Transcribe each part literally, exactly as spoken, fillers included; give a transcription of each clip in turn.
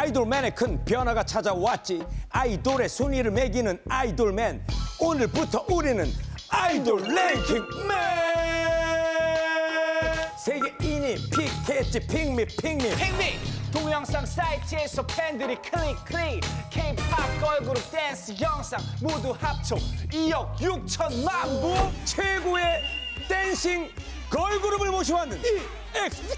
아이돌맨의 큰 변화가 찾아왔지. 아이돌의 순위를 매기는 아이돌맨. 오늘부터 우리는 아이돌 랭킹맨. 세계인이 픽했지. 픽미 픽미 픽미. 동영상 사이트에서 팬들이 클릭 클릭. K-팝 걸그룹 댄스 영상 모두 합쳐 이억 육천만 부. 최고의 댄싱 걸그룹을 모셔왔는 이엑시드.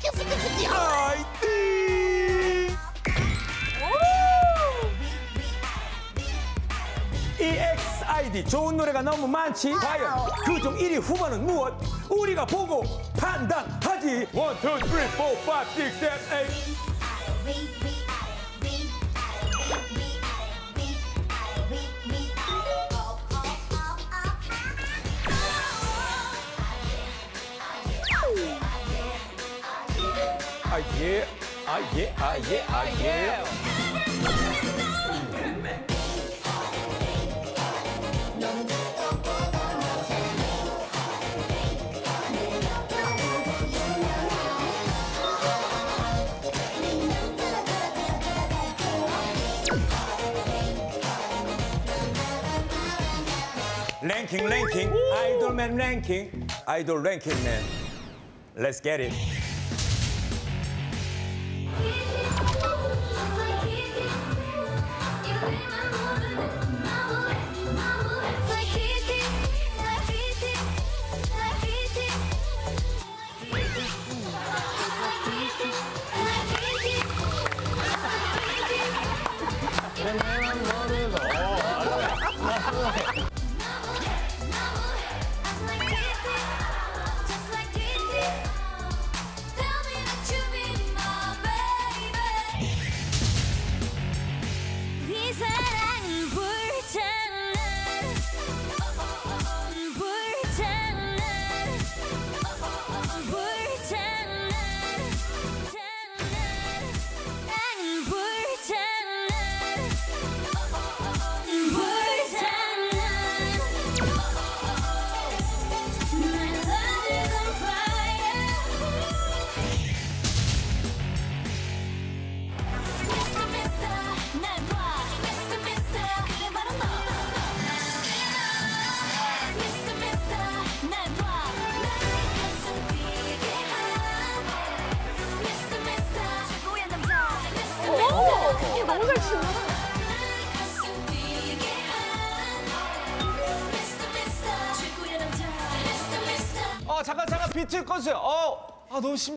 이엑스아이디. 좋은 노래가 너무 많지. 과연 그중 일 위 후보는 무엇? 우리가 보고 판단하지. 일, 이, 삼, 사, 오, 육, 칠, 팔. 아예 아예 아예 아예 랭킹 랭킹 아이돌맨 랭킹 아이돌 랭킹맨. Let's get it. 어 잠깐 잠깐 비트 꺼주세요. 어, 아 너무 심.